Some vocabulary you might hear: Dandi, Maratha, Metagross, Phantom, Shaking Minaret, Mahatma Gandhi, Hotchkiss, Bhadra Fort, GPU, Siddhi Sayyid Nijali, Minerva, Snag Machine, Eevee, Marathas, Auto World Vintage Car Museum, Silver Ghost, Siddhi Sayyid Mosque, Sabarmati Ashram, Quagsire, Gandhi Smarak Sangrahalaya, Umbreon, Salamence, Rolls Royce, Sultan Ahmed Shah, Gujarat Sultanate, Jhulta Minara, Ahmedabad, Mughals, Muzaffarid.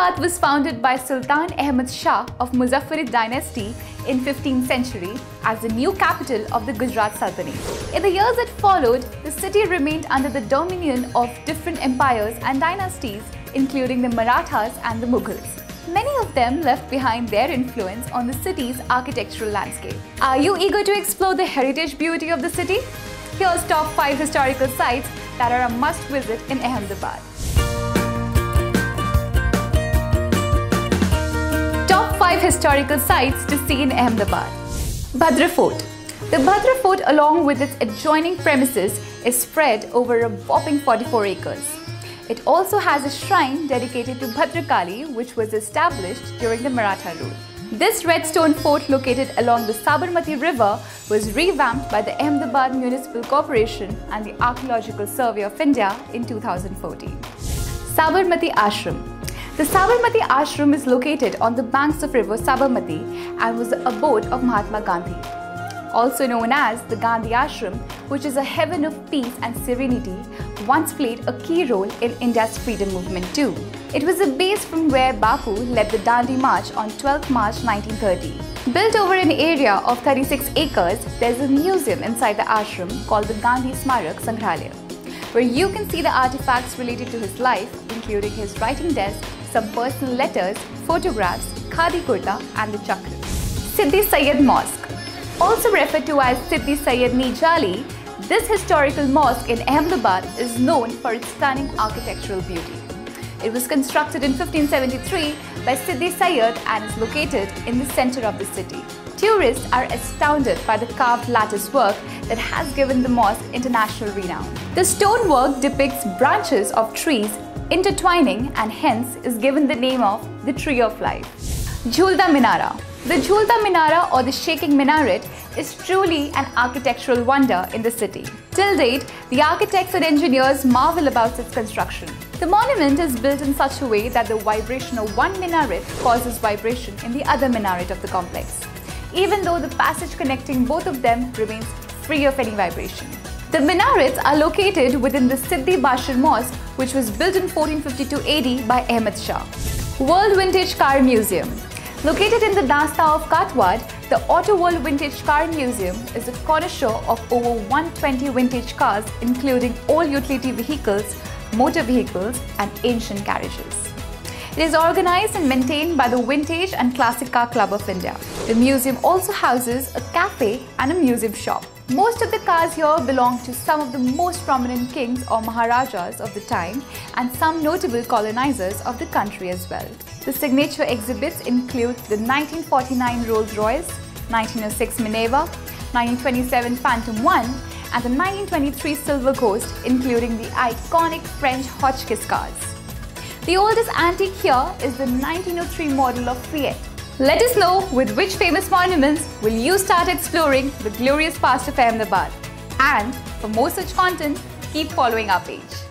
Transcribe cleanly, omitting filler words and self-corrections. Hyderabad was founded by Sultan Ahmed Shah of Muzaffarid dynasty in 15th century as the new capital of the Gujarat Sultanate. In the years that followed, the city remained under the dominion of different empires and dynasties, including the Marathas and the Mughals. Many of them left behind their influence on the city's architectural landscape. Are you eager to explore the heritage beauty of the city? Here's top 5 historical sites that are a must visit in Ahmedabad. Top 5 historical sites to see in Ahmedabad. Bhadra Fort. The Bhadra Fort, along with its adjoining premises, is spread over a whopping 44 acres. It also has a shrine dedicated to Bhadra Kali, which was established during the Maratha rule. This red stone fort located along the Sabarmati river was revamped by the Ahmedabad Municipal Corporation and the Archaeological Survey of India in 2014. Sabarmati Ashram. The Sabarmati Ashram is located on the banks of river Sabarmati and was the abode of Mahatma Gandhi, also known as the Gandhi Ashram, which is a heaven of peace and serenity, once played a key role in India's freedom movement too. It was the base from where Bapu led the Dandi March on 12th March 1930. Built over an area of 36 acres, there's a museum inside the ashram called the Gandhi Smarak Sangrahalaya, where you can see the artifacts related to his life, including his writing desk, some personal letters, photographs, khadi kurta and the chakra. Siddhi Sayyid Mosque. Also referred to as Siddhi Sayyid Nijali, this historical mosque in Ahmedabad is known for its stunning architectural beauty. It was constructed in 1573 by Siddhi Sayyid and is located in the center of the city. Tourists are astounded by the carved lattice work that has given the mosque international renown. The stonework depicts branches of trees intertwining and hence is given the name of the Tree of Life. Jhulta Minara. The Jhulta Minara or the Shaking Minaret is truly an architectural wonder in the city. Till date, the architects and engineers marvel about its construction. The monument is built in such a way that the vibration of one minaret causes vibration in the other minaret of the complex, even though the passage connecting both of them remains free of any vibration. The minarets are located within the Siddhi Bashir Mosque, which was built in 1452 AD by Ahmed Shah. World Vintage Car Museum. Located in the Dasta of Kathwad, the Auto World Vintage Car Museum is a connoisseur of over 120 vintage cars, including all utility vehicles, motor vehicles and ancient carriages. It is organized and maintained by the Vintage and Classic Car Club of India. The museum also houses a cafe and a museum shop. Most of the cars here belong to some of the most prominent kings or maharajas of the time and some notable colonizers of the country as well. The signature exhibits include the 1949 Rolls Royce, 1906 Minerva, 1927 Phantom 1 and the 1923 Silver Ghost, including the iconic French Hotchkiss cars. The oldest antique here is the 1903 model of Fiat. Let us know with which famous monuments will you start exploring the glorious past of Ahmedabad. And for more such content, keep following our page.